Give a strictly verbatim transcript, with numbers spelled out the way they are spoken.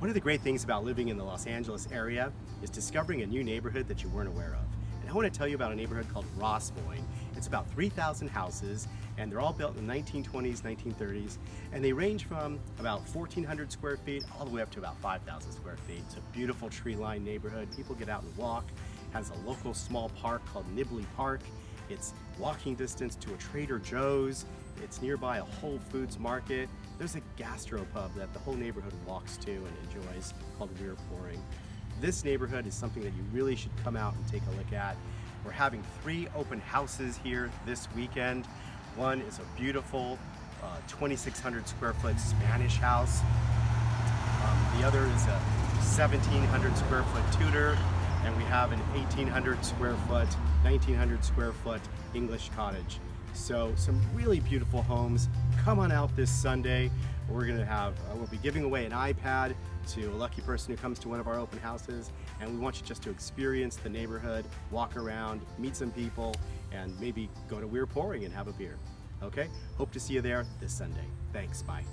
One of the great things about living in the Los Angeles area is discovering a new neighborhood that you weren't aware of. And I want to tell you about a neighborhood called Rossmoyne. It's about three thousand houses, and they're all built in the nineteen twenties, nineteen thirties, and they range from about fourteen hundred square feet all the way up to about five thousand square feet. It's a beautiful tree-lined neighborhood. People get out and walk. It has a local small park called Nibley Park. It's walking distance to a Trader Joe's. It's nearby a Whole Foods Market. There's a gastropub that the whole neighborhood walks to and enjoys called Weir Pouring. This neighborhood is something that you really should come out and take a look at. We're having three open houses here this weekend. One is a beautiful uh, twenty-six hundred square foot Spanish house. Um, the other is a seventeen hundred square foot Tudor. And we have an eighteen hundred square foot, nineteen hundred square foot English cottage. So some really beautiful homes. Come on out this Sunday. We're gonna have, uh, we'll be giving away an iPad to a lucky person who comes to one of our open houses. And we want you just to experience the neighborhood, walk around, meet some people, and maybe go to Weir Pouring and have a beer. Okay, hope to see you there this Sunday. Thanks, bye.